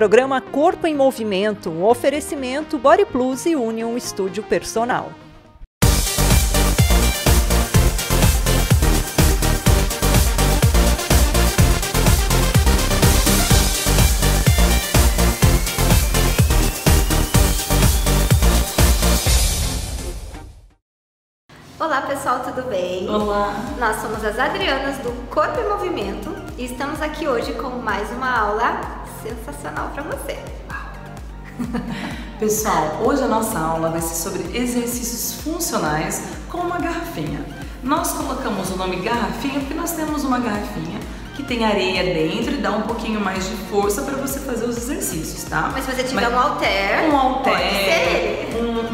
Programa Corpo em Movimento, um oferecimento Body Plus e Union Estúdio Personal. Olá pessoal, tudo bem? Olá! Nós somos as Adrianas do Corpo em Movimento e estamos aqui hoje com mais uma aula sensacional para você. Pessoal, hoje a nossa aula vai ser sobre exercícios funcionais com uma garrafinha. Nós colocamos o nome garrafinha porque nós temos uma garrafinha que tem areia dentro e dá um pouquinho mais de força para você fazer os exercícios, tá? Mas se você tiver um halter,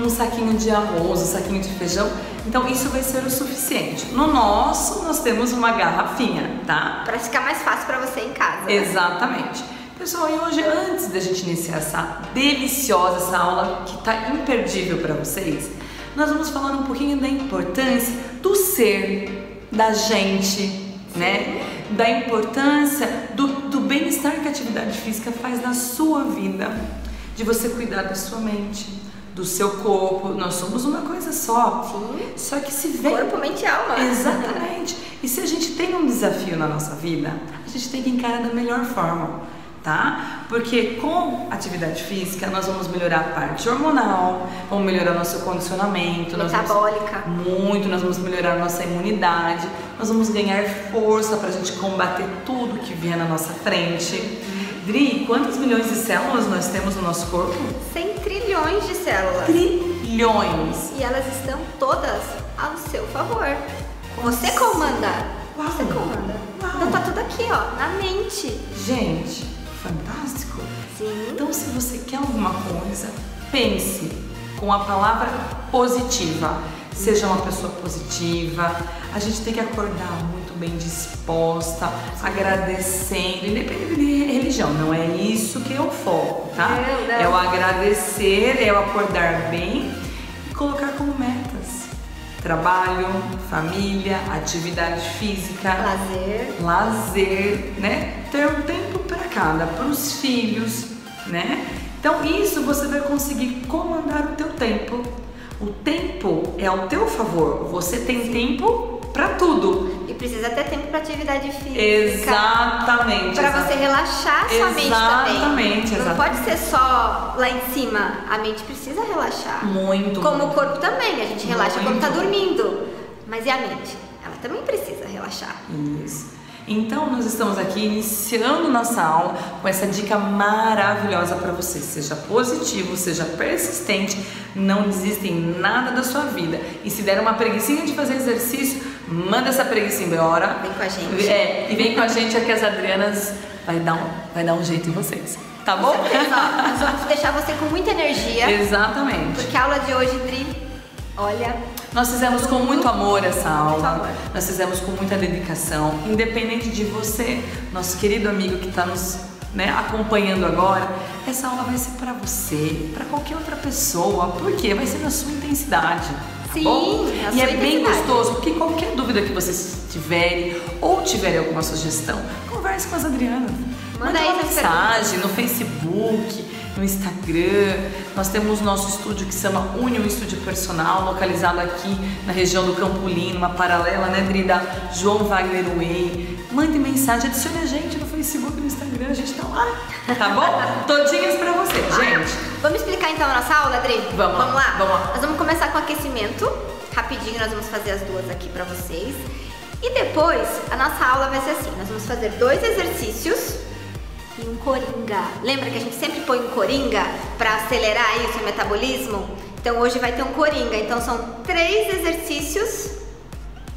um saquinho de arroz, um saquinho de feijão, então isso vai ser o suficiente. No nosso, nós temos uma garrafinha, tá? Para ficar mais fácil para você em casa. Exatamente. Né? Pessoal, e hoje, antes da gente iniciar essa aula que tá imperdível para vocês, nós vamos falar um pouquinho da importância do ser, da gente, né? Da importância do bem-estar que a atividade física faz na sua vida, de você cuidar da sua mente, do seu corpo. Nós somos uma coisa só. Sim. Só que se vem... Corpo, mente e alma. Exatamente. E se a gente tem um desafio na nossa vida, a gente tem que encarar da melhor forma, tá? Porque com atividade física nós vamos melhorar a parte hormonal, vamos melhorar nosso condicionamento, metabólica. Nós vamos melhorar nossa imunidade, nós vamos ganhar força pra gente combater tudo que vier na nossa frente. Dri, quantos milhões de células nós temos no nosso corpo? 100 trilhões de células. Trilhões. E elas estão todas ao seu favor. Você comanda. Uau. Você comanda. Uau. Então tá tudo aqui, ó, na mente. Gente, fantástico. Sim. Então se você quer alguma coisa, pense com a palavra positiva. Seja uma pessoa positiva, a gente tem que acordar muito bem disposta, agradecendo, independente de religião, não é isso que eu foco, tá? É o agradecer, é o acordar bem e colocar como metas. Trabalho, família, atividade física, lazer, né? Ter um tempo para cada, para os filhos, né? Então isso você vai conseguir comandar o teu tempo. O tempo é ao teu favor, você tem tempo pra tudo. E precisa ter tempo pra atividade física. Exatamente. Pra você relaxar sua mente também. Exatamente. Não pode ser só lá em cima, a mente precisa relaxar. Muito. Como o corpo também, a gente relaxa quando tá dormindo. Mas e a mente? Ela também precisa relaxar. Isso. Então nós estamos aqui iniciando nossa aula com essa dica maravilhosa para você. Seja positivo, seja persistente, não desista em nada da sua vida. E se der uma preguicinha de fazer exercício, manda essa preguiça embora. Vem com a gente. É, e vem com a gente aqui, as Adrianas vai dar um jeito em vocês. Tá bom? Nós vamos deixar você com muita energia. Exatamente. Porque a aula de hoje, Dri, olha, nós fizemos com muito amor essa aula, nós fizemos com muita dedicação, independente de você, nosso querido amigo que está nos acompanhando agora, essa aula vai ser para você, para qualquer outra pessoa, porque vai ser na sua intensidade, tá bom? E é bem gostoso, porque qualquer dúvida que vocês tiverem ou tiverem alguma sugestão, converse com as Adrianas, manda uma mensagem no Facebook, no Instagram. Nós temos nosso estúdio que se chama Union Estúdio Personal, localizado aqui na região do Campolino, uma paralela, né, Dri, da João Wagner Way. Mande mensagem, adicione a gente no Facebook e no Instagram, a gente tá lá, tá bom? Todinhas pra você, gente. Vamos explicar então a nossa aula, Dri? Vamos lá. Nós vamos começar com aquecimento, rapidinho nós vamos fazer as duas aqui pra vocês. E depois, a nossa aula vai ser assim, nós vamos fazer dois exercícios e um coringa. Lembra que a gente sempre põe um coringa para acelerar aí o seu metabolismo? Então hoje vai ter um coringa. Então são 3 exercícios,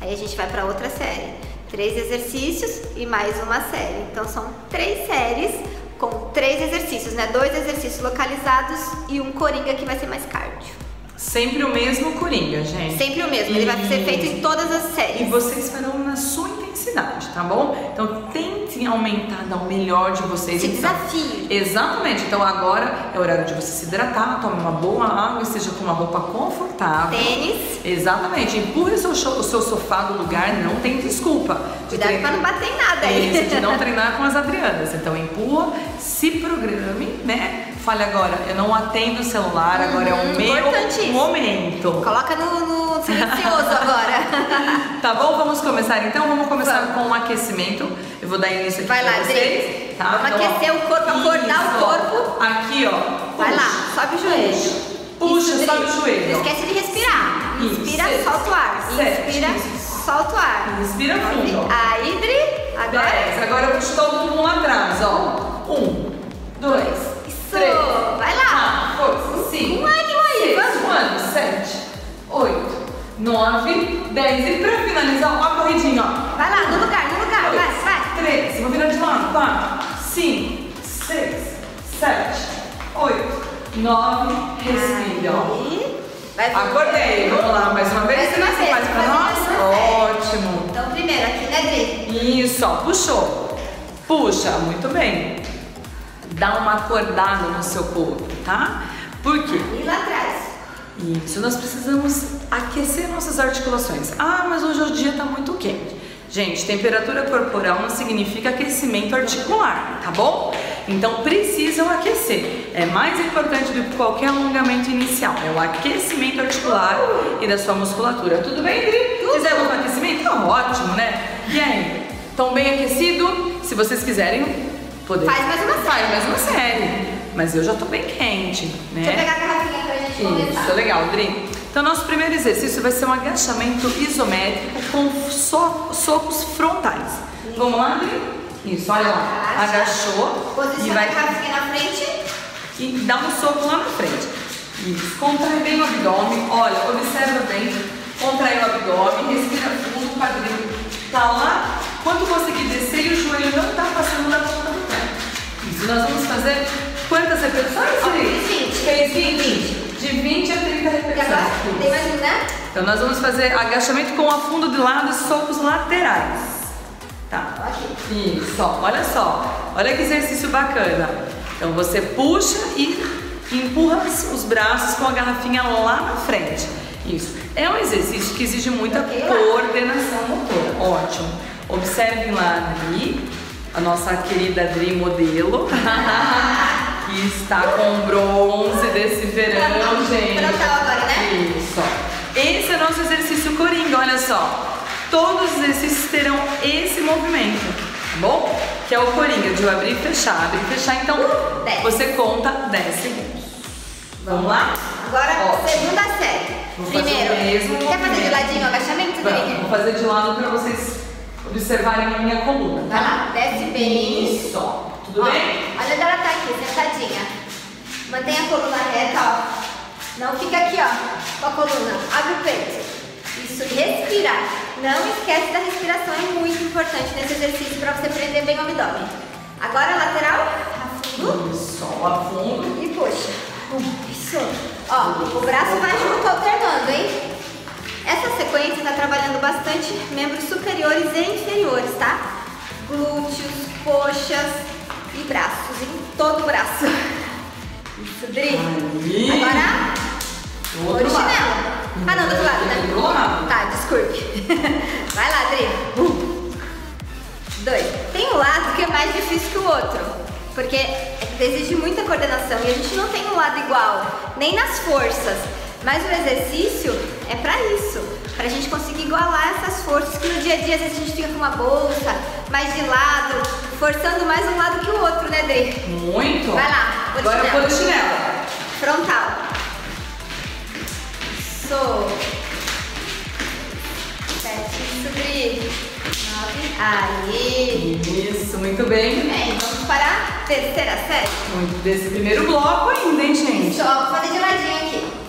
aí a gente vai para outra série. 3 exercícios e mais uma série. Então são 3 séries com 3 exercícios, né? 2 exercícios localizados e um coringa que vai ser mais cardio. Sempre o mesmo coringa, gente. Sempre o mesmo. Ele vai ser feito em todas as séries. E vocês farão na sua intensidade. necessidade, tá bom? Então tentem aumentar, dar o melhor de vocês. Se desafie. Exatamente. Então agora é horário de você se hidratar, tomar uma boa água, esteja com uma roupa confortável. Tênis. Exatamente. Empurre o seu sofá do lugar, não tem desculpa. Cuidado pra não bater em nada aí. Isso, de não treinar com as Adrianas. Então empurra, se programe, né? Fale agora, eu não atendo o celular, agora é o meu momento. Coloca no silencioso agora. Tá bom? Vamos começar então? Vamos começar com um aquecimento. Eu vou dar início aqui pra vocês. Tá? Vamos então, aquecer o corpo, acordar o corpo. Aqui, ó. Puxa, vai lá, sobe o joelho. Puxa, isso, sobe o joelho. Não esquece de respirar. Inspira, solta o ar. Inspira, solta o ar. Inspira fundo. Aí, Dri. Agora. 10. Agora eu puxo todo mundo lá atrás, ó. 1, 2... 3, vai lá! 4, 5, 6, 7, 8, 9, 10. E pra finalizar, uma corridinha, ó. Vai lá, no lugar, no lugar. 2, vai, vai. 3, vou virar de lado. 4, 5, 6, 7, 8, 9. Respira, ó. Acordei. Vamos lá, mais uma vez. Você faz pra nós? Ótimo. Então, primeiro aqui, né, Dri? Isso, ó. Puxou. Puxa, muito bem. Dá uma acordada no seu corpo, tá? Por quê? E lá atrás. Isso, nós precisamos aquecer nossas articulações. Ah, mas hoje o dia tá muito quente. Gente, temperatura corporal não significa aquecimento articular, tá bom? Então precisam aquecer. É mais importante do que qualquer alongamento inicial. É o aquecimento articular e da sua musculatura. Tudo bem, Dri? Quiser algum aquecimento? Tá ótimo, né? E aí? Estão bem aquecidos? Se vocês quiserem... Faz mais uma série. Mas eu já tô bem quente, né? Deixa eu pegar a garrafinha pra gente começar. Isso, legal, Dri. Então, nosso primeiro exercício vai ser um agachamento isométrico com socos frontais. Isso. Vamos lá, Dri? Isso, olha lá. Agachou. Posiciona a garrafinha na frente. E dá um soco lá na frente. Isso. Contrai bem o abdômen. Olha, observa bem. Contrai o abdômen. Respira fundo, o quadril tá lá. Quando conseguir descer e o joelho não tá passando da ponta do pé. Isso, nós vamos fazer quantas repetições? Fez 20. De 20 a 30 repetições. E agora? Tem mais um, né? Então nós vamos fazer agachamento com afundo de lado e socos laterais. Tá. Aqui. Isso, olha só. Olha que exercício bacana. Então você puxa e empurra os braços com a garrafinha lá na frente. Isso. É um exercício que exige muita coordenação motora. Ótimo. Observem lá ali a nossa querida Adri modelo, que está com bronze desse verão, gente. Agora, né? Isso. Esse é o nosso exercício coringa, olha só. Todos os exercícios terão esse movimento, tá bom? Que é o coringa, de eu abrir e fechar, então você conta 10 segundos. Vamos lá? Agora, segunda série. Primeiro, quer fazer de ladinho o agachamento, Dri? Vou fazer de lado para vocês... observarem a minha coluna, tá? Vai lá, desce bem. Isso, tudo bem? Olha onde ela tá aqui, sentadinha. Mantém a coluna reta, ó. Não fica aqui, ó, com a coluna. Abre o peito. Isso, respirar. Não esquece da respiração, é muito importante nesse exercício pra você prender bem o abdômen. Agora, lateral, afundo. Isso, afundo. E puxa. Isso. Ó, o braço vai junto, alternando, hein? Essa sequência está trabalhando bastante membros superiores e inferiores, tá? Glúteos, coxas e braços, em todo o braço. Isso, Dri. Agora, original. Ah, não, do outro lado, né? Tá, desculpe. Vai lá, Dri. 2. Tem um lado que é mais difícil que o outro, porque exige muita coordenação e a gente não tem um lado igual, nem nas forças. Mas o exercício é pra isso, pra gente conseguir igualar essas forças que no dia a dia às vezes a gente fica com uma bolsa, mais de lado, forçando mais um lado que o outro, né, Dri? Muito! Vai lá, agora eu vou de chinelo. Frontal. Isso. 7, isso, Dri. 9, aí. Isso, muito bem. Muito bem, vamos para a terceira série. Muito desse primeiro bloco ainda, hein, gente? Só vou fazer de ladinho aqui.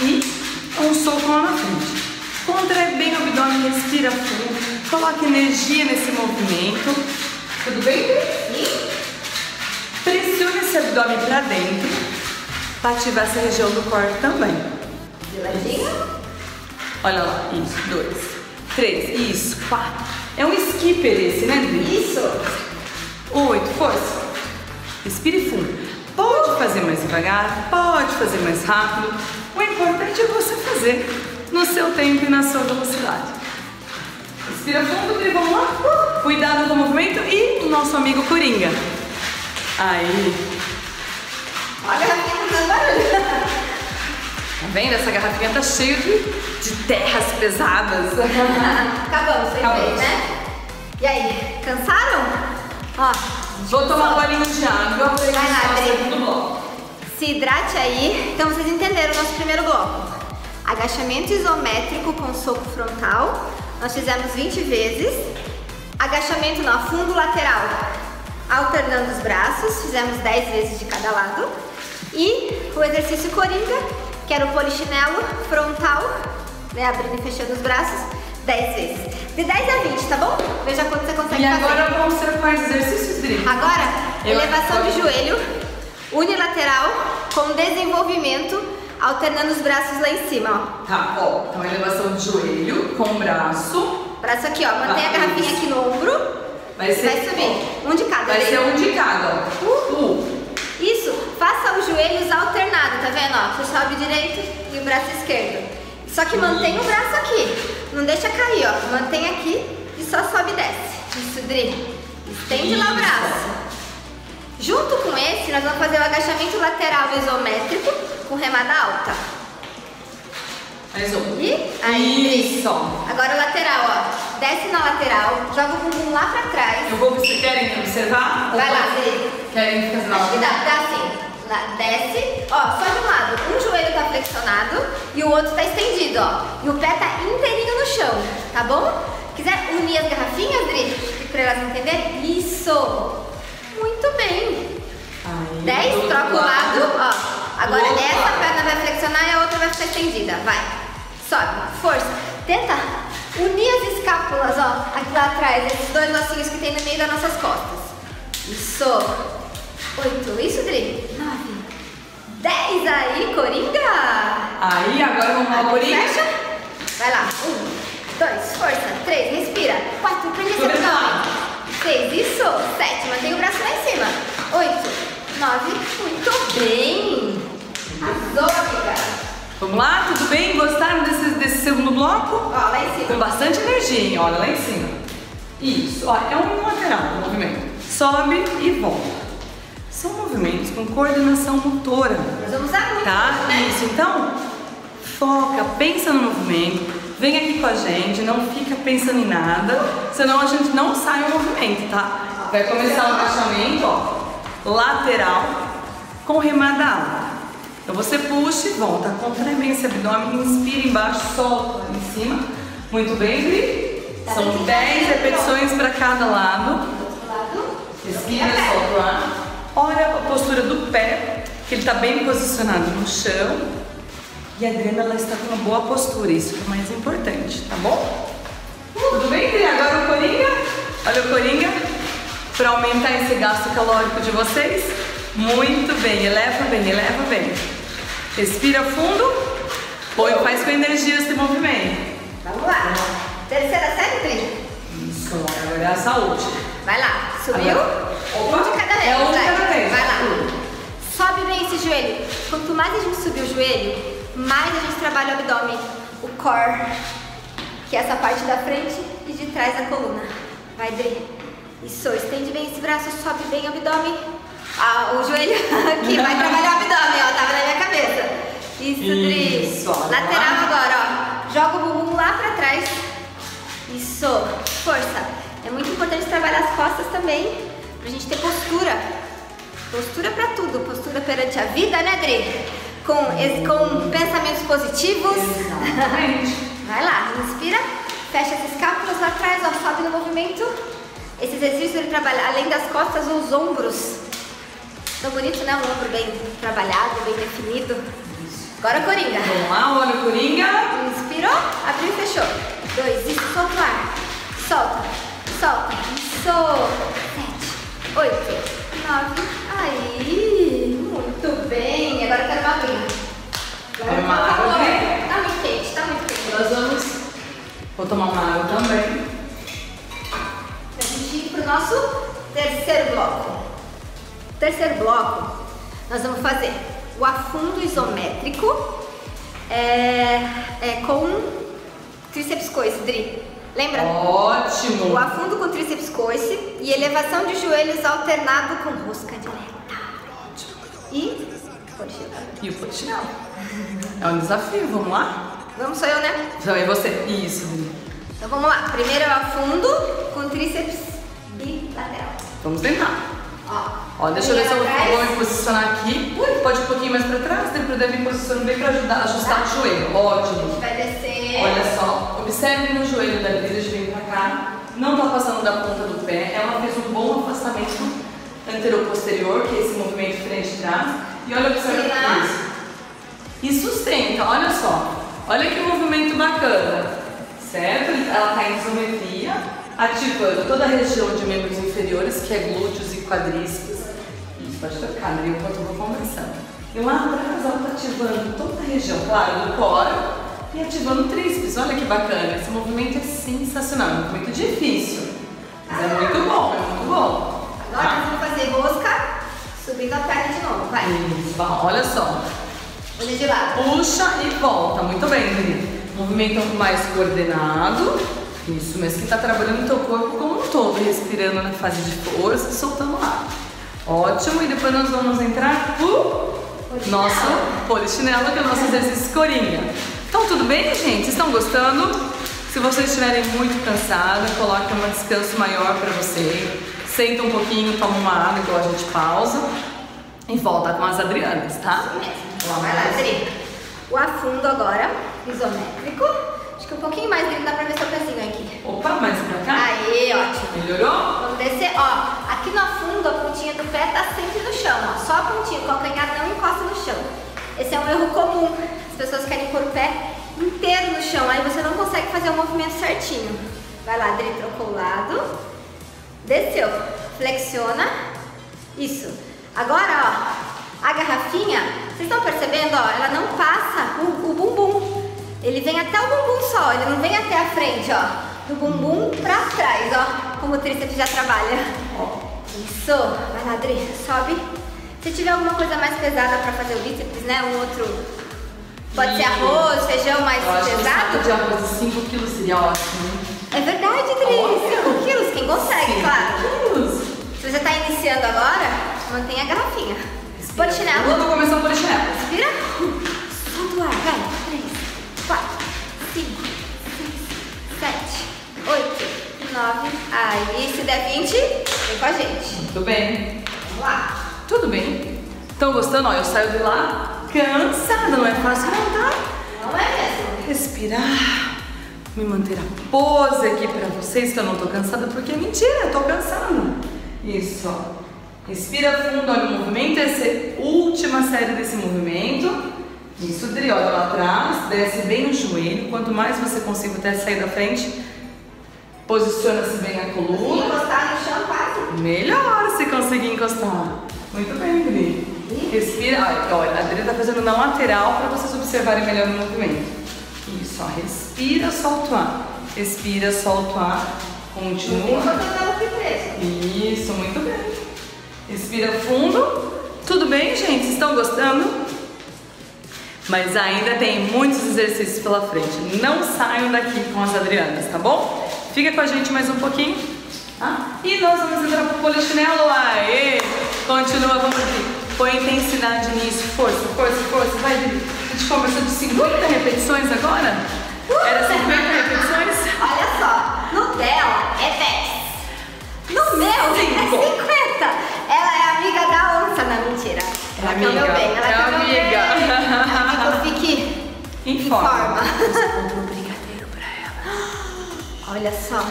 E um soco lá na frente. Contrai bem o abdômen, respira fundo. Coloque energia nesse movimento. Tudo bem? E pressione esse abdômen pra dentro, pra ativar essa região do corpo também. De ladinho. Olha lá. Isso. 2. 3, isso, 4. É um skipper esse, né, Adri? Isso. 8, força. Respire fundo. Pode fazer mais devagar, pode fazer mais rápido. O importante é você fazer no seu tempo e na sua velocidade. Respira fundo, Adri, vamos lá. Cuidado com o movimento e o nosso amigo Coringa. Aí. Olha a garrafinha, barulho. Tá vendo? Essa garrafinha tá cheia de terras pesadas. Acabamos, vocês veem, né? E aí, cansaram? Ó. Vou tomar um bolinho de água. Vai lá, Adri. Se hidrate aí. Então vocês entenderam o nosso primeiro bloco. Agachamento isométrico com soco frontal. Nós fizemos 20 vezes. Agachamento no afundo lateral, alternando os braços, fizemos 10 vezes de cada lado. E o exercício Coringa, que era o polichinelo frontal, né, abrindo e fechando os braços, 10 vezes. De 10 a 20, tá bom? Veja quanto você consegue fazer. E agora vamos ser quais exercícios, Dri? Agora, elevação de joelho, unilateral, com desenvolvimento, alternando os braços lá em cima, ó. Tá, ó. Então, elevação de joelho com o braço. Braço aqui, ó. Mantém a garrafinha aqui no ombro. Vai ser, vai subir. Um de cada. Vai ser um de cada, ó. Isso. Faça os joelhos alternados, tá vendo? Ó, você sobe direito e o braço esquerdo. Só que mantém o braço aqui. Não deixa cair, ó. Mantém aqui e só sobe e desce. Isso, Dri. Estende lá o braço. Junto com esse, nós vamos fazer o agachamento lateral isométrico com remada alta. Mais um. E aí. Isso. Agora o lateral, ó. Desce na lateral, joga o bumbum lá pra trás. Eu vou, vocês querem observar? Vai lá, Dri. Querem fazer uma... Acho que dá assim. Lá, desce. Ó, só de um lado. Um joelho tá flexionado e o outro tá estendido, ó. E o pé tá inteirinho no chão, tá bom? Quiser unir as garrafinhas, Dri, pra elas entenderem? Isso. Muito bem. Aí, 10, troca o lado, ó. Agora essa perna vai flexionar e a outra vai ficar estendida. Vai. Sobe, força. Tenta unir as escápulas, ó, aqui lá atrás, esses dois lacinhos que tem no meio das nossas costas. Isso. 8, isso, Dri? 9. 10 aí, Coringa. Aí, agora vamos lá, Coringa. Fecha. Vai lá. 1, 2, força. 3, respira. 4, prende esse abdômen. 6, isso, 7, mantém o braço lá em cima, 8, 9, muito bem, arrasou, amiga. Vamos lá, tudo bem? Gostaram desse segundo bloco? Ó, lá em cima. Com bastante energia, olha lá em cima. Isso, ó, é um lateral o movimento, sobe e volta. São movimentos com coordenação motora. Nós vamos usar muito, tá? Né? Isso, então, foca, pensa no movimento. Vem aqui com a gente, não fica pensando em nada, senão a gente não sai o movimento, tá? Vai começar o agachamento, ó, lateral com remada alta. Então você puxa e volta, contrai bem esse abdômen, inspira embaixo, solta em cima. Muito bem, Dri. São 10 repetições para cada lado. Respira, solta o ar. Olha a postura do pé, que ele está bem posicionado no chão. E a Adriana, ela está com uma boa postura, isso que é o mais importante, tá bom? Tudo bem, Adri? Agora o Coringa. Olha o Coringa. Para aumentar esse gasto calórico de vocês. Muito bem, eleva bem, eleva bem. Respira fundo. Põe, faz com energia esse movimento. Vamos lá. Terceira série, Adri? Isso, agora é a saúde. Vai lá, subiu. Opa. Um de cada vez. É um de cada vez. Vai lá. Sobe bem esse joelho. Quanto mais a gente subir o joelho, mais a gente trabalha o abdômen, o core, que é essa parte da frente e de trás da coluna. Vai, Dri. Isso, estende bem esse braço, sobe bem o abdômen. Ah, o joelho aqui, vai trabalhar o abdômen, ó, tava na minha cabeça. Isso, Dri. Isso, lateral agora, ó. Joga o bumbum lá pra trás. Isso, força. É muito importante trabalhar as costas também, pra gente ter postura. Postura pra tudo, postura perante a vida, né, Dri? Com pensamentos positivos. Exatamente. Vai lá, inspira, fecha as escápulas lá atrás, ó, sobe no movimento. Esse exercício, ele trabalha, além das costas, os ombros. Tão bonito, né? Um ombro bem trabalhado, bem definido. Isso. Agora, Coringa. Vamos lá, olha o Coringa. Inspirou, abriu e fechou. 2, isso, solta o ar. Solta, solta, isso. 7, 8, 9, aí. Muito bem, agora eu quero uma aguinha. Agora eu quero uma água. Tá muito quente, tá muito quente. Nós vamos Vou tomar uma água também. A gente ir para o nosso terceiro bloco. Terceiro bloco, nós vamos fazer o afundo isométrico com tríceps coice, Dri. Lembra? Ótimo! O afundo com tríceps coice e elevação de joelhos alternado com rosca direta. Ótimo! E o polichinelo. É um desafio, vamos lá? Vamos, sou eu, né? Sou eu e você. Isso. Então vamos lá. Primeiro eu afundo com tríceps bilateral. Vamos tentar. Ó, deixa eu ver se eu vou me posicionar aqui. Pode ir um pouquinho mais pra trás, depois eu devo me posicionar bem pra ajudar a ajustar o joelho. Ótimo. A gente vai descer. Olha só, observe no joelho da Liz, a gente vem pra cá. Não tá passando da ponta do pé. Ela fez um bom afastamento anteroposterior, que é esse movimento frente-trás. E olha, observa isso. E sustenta, olha só. Olha que movimento bacana, certo? Ela está em isometria, ativando toda a região de membros inferiores, que é glúteos e quadríceps. Isso, pode trocar, né? Enquanto eu vou conversando. E lá atrás ela está ativando toda a região, claro, do coro, e ativando o tríceps. Olha que bacana, esse movimento é sensacional, é um movimento difícil, mas é muito bom, é muito bom. Agora nós vamos fazer rosca, subindo a perna de novo, vai. Isso, bom, olha só. Olha de lado. Puxa e volta. Muito bem, Dri. Movimento mais coordenado. Isso, mas que tá trabalhando o teu corpo como um todo, respirando na fase de força e soltando o ar. Ótimo. E depois nós vamos entrar pro nosso polichinelo, que é o nosso exercício corinha. Então, tudo bem, gente? Vocês estão gostando? Se vocês estiverem muito cansados, coloque um descanso maior para você. Senta um pouquinho, toma uma água, igual a gente pausa. E volta com as Adrianas, tá? Isso mesmo. Vai lá, Adri. O afundo agora, isométrico. Acho que um pouquinho mais dele, dá pra ver seu pezinho aqui. Opa, mais pra cá. Aí, ótimo. Melhorou? Vamos descer, ó. Aqui no afundo, a pontinha do pé tá sempre no chão, ó. Só a pontinha, o calcanhar não encosta no chão. Esse é um erro comum. As pessoas querem pôr o pé inteiro no chão, aí você não consegue fazer o movimento certinho. Vai lá, Adri, trocou o lado. Desceu. Flexiona. Isso. Agora, ó, a garrafinha... Vocês estão percebendo, ó, ela não passa o bumbum, ele vem até o bumbum só, ele não vem até a frente, ó, do bumbum pra trás, ó, como o tríceps já trabalha. Isso, vai lá, Adri, sobe. Se tiver alguma coisa mais pesada pra fazer o bíceps, né, um outro, pode ser arroz, feijão mais pesado. De arroz 5 quilos seria ótimo. É verdade, Adri, 5 quilos, quem consegue, claro. Se você tá iniciando agora, mantenha a garrafinha. Polichinelo. Eu tô começando o polichinelo. Respira. Solta o ar. Vai. 3, 4, 5, 6, 7, 8, 9. Aí, se der 20, vem com a gente. Muito bem. Vamos lá. Tudo bem. Estão gostando? Ó, eu saio de lá cansada. Não é fácil cantar. Não é mesmo. Respirar. Me manter a pose aqui pra vocês, que eu não tô cansada, porque é mentira. Eu tô cansando. Isso, ó. Respira fundo, olha o movimento, essa é a última série desse movimento. Isso, Dri, olha lá atrás, desce bem o joelho, quanto mais você conseguir até sair da frente, posiciona-se bem a coluna. Se encostar no chão, quase. Melhor se conseguir encostar. Muito bem, Dri. Respira, olha, a Dri tá fazendo na lateral para vocês observarem melhor o movimento. Isso, ó, respira, solta o ar. Respira, solta o ar, continua. Isso, muito bem. Respira fundo. Tudo bem, gente? Vocês estão gostando? Mas ainda tem muitos exercícios pela frente. Não saiam daqui com as Adrianas, tá bom? Fica com a gente mais um pouquinho. Tá? E nós vamos entrar pro polichinelo. Aê! Continua, vamos aqui. Põe intensidade nisso. Força, força, força. Vai, Adri. A gente conversou de 50 repetições agora? Era 50 repetições? Olha só. No dela é 10. No meu é 50. Ela é amiga da onça. Não, mentira. Ela quer o meu bem. Ela quer o meu bem. Ela que eu fique em forma. Um brigadeiro pra ela. Olha só.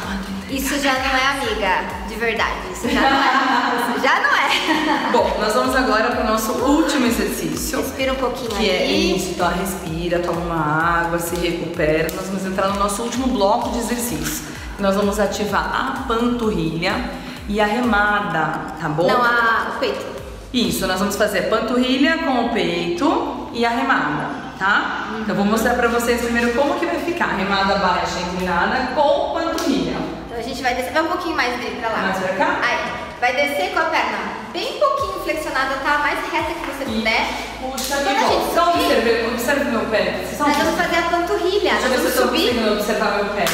Isso já não é amiga. De verdade. Isso já não é. Isso já não é. Bom, nós vamos agora pro nosso último exercício. Respira um pouquinho aí. Que é isso. Então, respira, toma uma água, se recupera. Nós vamos entrar no nosso último bloco de exercício. Nós vamos ativar a panturrilha e a remada, tá bom? Não, o peito. Isso, nós vamos fazer panturrilha com o peito e a remada. tá? Então vou mostrar pra vocês primeiro como que vai ficar. Remada baixa, inclinada com panturrilha. Então a gente vai descer, vai um pouquinho mais dele pra lá. Mais pra cá? Aí. Vai descer com a perna bem pouquinho flexionada, tá? Mais reta que você puder. Puxa, gente, só observe meu pé. Nós vamos fazer a panturrilha. Deixa nós vamos subir, observar meu pé.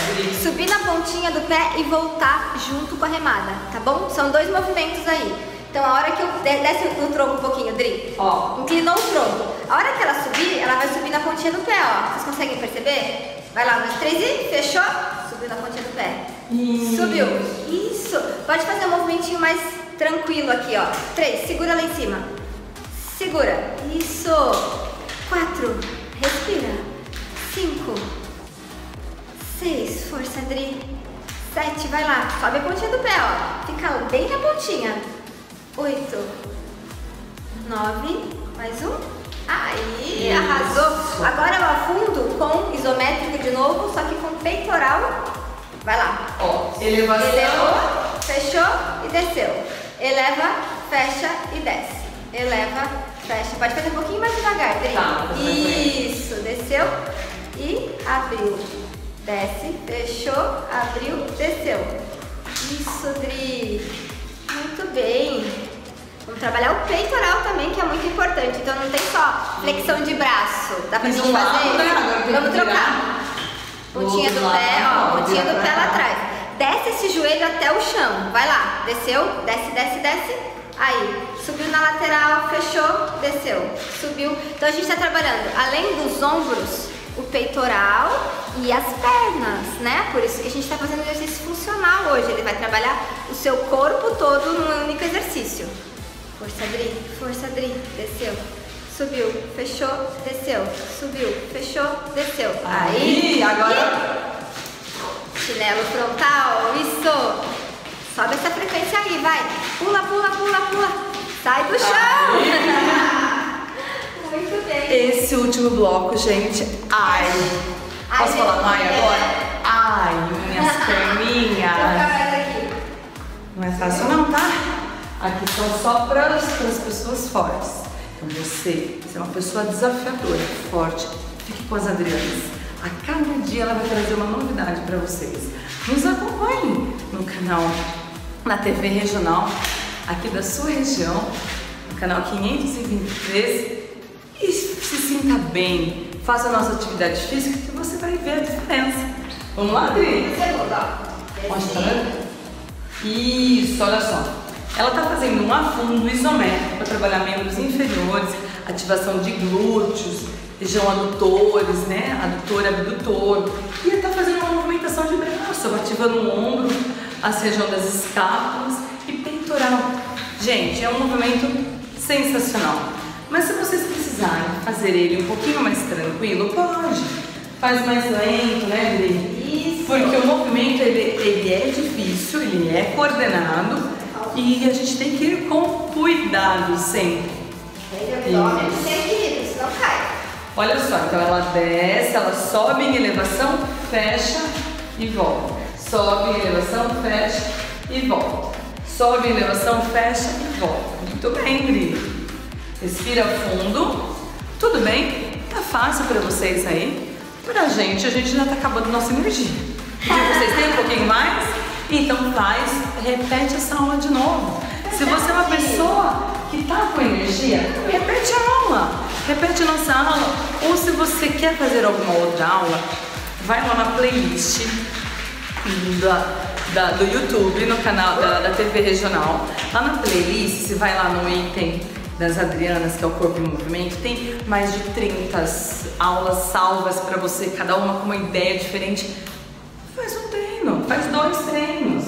Subir na pontinha do pé e voltar junto com a remada, tá bom? São dois movimentos aí. Então a hora que eu desce o tronco um pouquinho, Dri. Ó. Inclinou o tronco. A hora que ela vai subir na pontinha do pé, ó. Vocês conseguem perceber? Vai lá, 1, 2, 3 e fechou. Subiu na pontinha do pé. Subiu. Isso. Pode fazer um movimentinho mais tranquilo aqui, ó. 3. Segura lá em cima. Segura. Isso. 4. Respira. 5. 6. Força, Adri. 7. Vai lá. Sobe a pontinha do pé, ó. Fica bem na pontinha. 8. 9. Mais um. Aí. Isso. Arrasou. Agora eu afundo com isométrico de novo, só que com peitoral. Vai lá. Ó, elevação. Elevou, fechou e desceu. Eleva, fecha e desce. Eleva, fecha. Pode fazer um pouquinho mais devagar, Adri. Tá, isso, desceu e abriu. Desce, fechou, abriu, desceu. Isso, Adri. Muito bem. Vamos trabalhar o peitoral também, que é muito importante. Então não tem só flexão de braço. Dá pra gente fazer? Vamos trocar. Pontinha do pé, ó, pontinha do pé lá atrás. Desce esse joelho até o chão. Vai lá, desceu, desce, desce, desce. Aí, subiu na lateral, fechou, desceu, subiu. Então a gente tá trabalhando, além dos ombros, o peitoral e as pernas, né? Por isso que a gente tá fazendo exercício funcional hoje. Ele vai trabalhar o seu corpo todo num único exercício. Força, Adri, desceu. Subiu, fechou, desceu, subiu, fechou, desceu. Aí, agora... Chinelo frontal, isso. Sobe essa frequência aí, vai. Pula, pula, pula, pula. Sai do chão. Muito bem. Esse último bloco, gente. Ai. Posso falar mãe agora? Ai, minhas perninhas. Não é fácil não, tá? Aqui são só para as pessoas fortes. Você é uma pessoa desafiadora, forte. Fique com as Adrianas. A cada dia ela vai trazer uma novidade para vocês. Nos acompanhem no canal, na TV Regional, aqui da sua região, no canal 523. E se sinta bem. Faça a nossa atividade física que você vai ver a diferença. Vamos lá, Adri? Isso, olha só. Ela está fazendo um afundo isométrico para trabalhar membros inferiores, ativação de glúteos, região adutores, né? Adutor, abdutor. E ela está fazendo uma movimentação de braço, ativando o ombro, a região das escápulas e peitoral. Gente, é um movimento sensacional. Mas se vocês precisarem fazer ele um pouquinho mais tranquilo, pode. Faz mais lento, né, Adri? Isso. Porque o movimento ele é difícil, ele é coordenado. E a gente tem que ir com cuidado sempre. Isso. Olha só, então ela desce, ela sobe em elevação, fecha e volta. Sobe em elevação, fecha e volta. Sobe em elevação, fecha e volta. Muito bem, Dri. Respira fundo. Tudo bem? Tá fácil pra vocês aí? Pra gente, a gente já tá acabando nossa energia. Então, vocês têm um pouquinho mais? Então faz, repete essa aula de novo. Se você é uma pessoa que está com energia, repete a aula. Repete a nossa aula. Ou se você quer fazer alguma outra aula, vai lá na playlist do YouTube, no canal da TV Regional. Lá na playlist, você vai lá no item das Adrianas, que é o Corpo em Movimento, tem mais de 30 aulas salvas para você, cada uma com uma ideia diferente. Faz um treino, faz 2 treinos.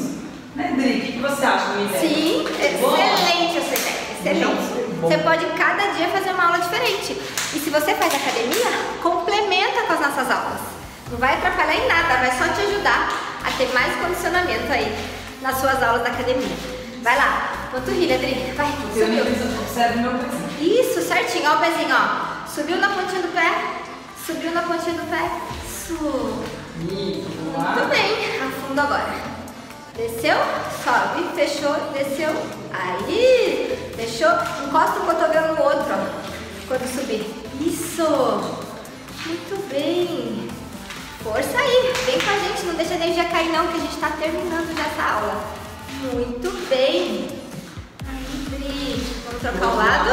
Né, Dri? O que você acha da ideia? Sim, excelente essa ideia, excelente. Você pode cada dia fazer uma aula diferente. E se você faz academia, complementa com as nossas aulas. Não vai atrapalhar em nada, vai só te ajudar a ter mais condicionamento aí nas suas aulas da academia. Vai lá, panturrilha, Dri. Vai, subiu. Observe meu pezinho. Isso, certinho, ó o pezinho, ó. Subiu na pontinha do pé, subiu na pontinha do pé. Isso. Muito bem, afundo agora. Desceu, sobe, fechou, desceu. Aí, fechou, encosta o cotovelo no outro, ó, quando subir. Isso, Muito bem. Força aí. Vem com a gente, não deixa a energia cair não, que a gente tá terminando já essa aula. Muito bem. Aí, Bri. Vamos trocar o lado.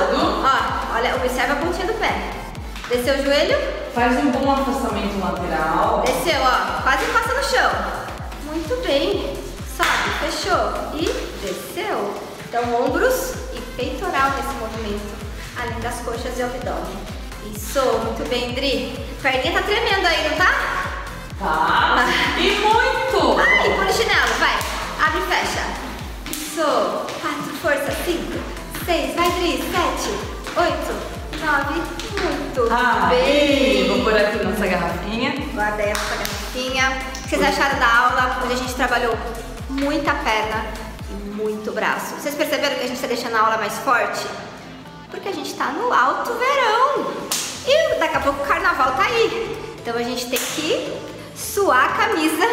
Ó, olha, observa a pontinha do pé. Desceu o joelho. Faz um bom afastamento lateral. Desceu, ó. Quase passa no chão. Muito bem. Sobe, fechou. E desceu. Então, ombros e peitoral nesse movimento. Além das coxas e abdômen. Isso. Muito bem, Dri. A perninha tá tremendo aí, não tá? Tá. E muito. Ai, põe o chinelo. Vai. Abre e fecha. Isso. 4, força. 5, 6. Vai, Dri. 7, 8, 9. Muito bem. Vou pôr aqui nossa garrafinha. Guardei a nossa garrafinha. O que vocês acharam da aula? Hoje a gente trabalhou muita perna e muito braço. Vocês perceberam que a gente está deixando a aula mais forte? Porque a gente está no alto verão. E daqui a pouco o carnaval tá aí. Então a gente tem que suar a camisa,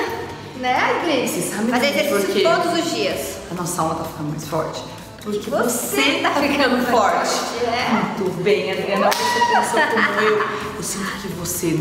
né, Cris? Fazer exercício todos os dias. A nossa aula tá ficando mais forte. Porque você tá ficando forte. É. Muito bem, Adriana. Você pensou como eu. Eu sinto que você,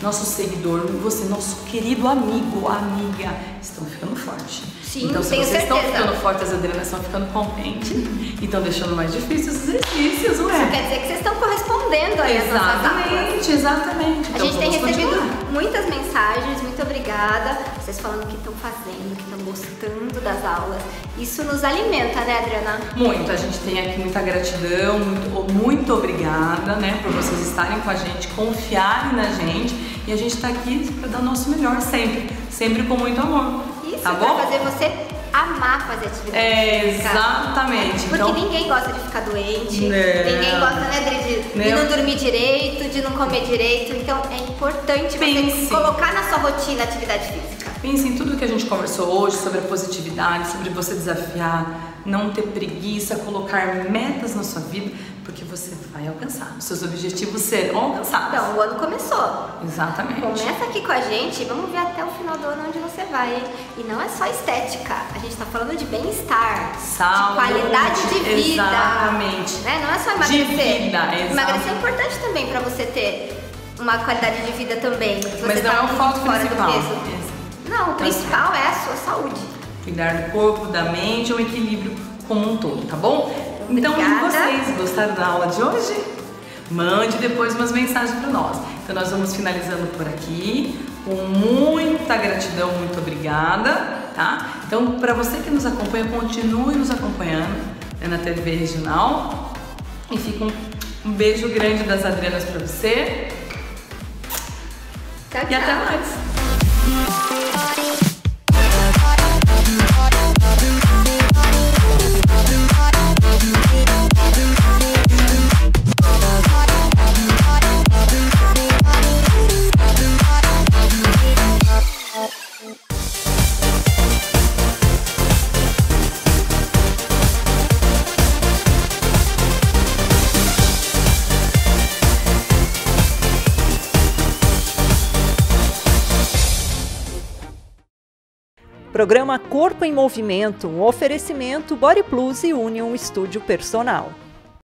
nosso seguidor, você, nosso querido amigo, amiga, estão ficando forte. Sim, então, se vocês estão ficando fortes, as Adrianas estão ficando contentes e estão deixando mais difíceis os exercícios, ué. Isso quer dizer que vocês estão correspondendo aí. Exatamente, exatamente. A gente tem recebido muitas mensagens, muito obrigada. Vocês falando que estão fazendo, que estão gostando das aulas. Isso nos alimenta, né, Adriana? Muito, a gente tem aqui muita gratidão, muito obrigada, né, por vocês estarem com a gente, confiarem na gente. E a gente tá aqui para dar o nosso melhor sempre, sempre com muito amor. Isso, tá bom? Pra fazer você amar fazer atividade física. Exatamente. Porque então, ninguém gosta de ficar doente, ninguém gosta, né, Adri, de não dormir direito, de não comer direito. Então é importante você colocar na sua rotina a atividade física. Pense em tudo que a gente conversou hoje sobre a positividade, sobre você desafiar, não ter preguiça, colocar metas na sua vida, porque você vai alcançar. Os seus objetivos serão alcançados. Então, o ano começou. Exatamente. Começa aqui com a gente e vamos ver até o final do ano onde você vai, hein? E não é só estética, a gente tá falando de bem-estar, de qualidade de vida. Exatamente. Né? Não é só emagrecer. De vida, exatamente. Emagrecer é importante também para você ter uma qualidade de vida também. Mas não é um foco principal. Não, o principal é a sua saúde. Cuidar do corpo, da mente, um equilíbrio como um todo, tá bom? Então, vocês gostaram da aula de hoje? Mande depois umas mensagens para nós. Então, nós vamos finalizando por aqui, com muita gratidão, muito obrigada, tá? Então, para você que nos acompanha, continue nos acompanhando, né, na TV Regional. E fica um beijo grande das Adrianas para você. Tchau, tchau. E até mais! Programa Corpo em Movimento, um oferecimento Body Plus e Union Estúdio Personal.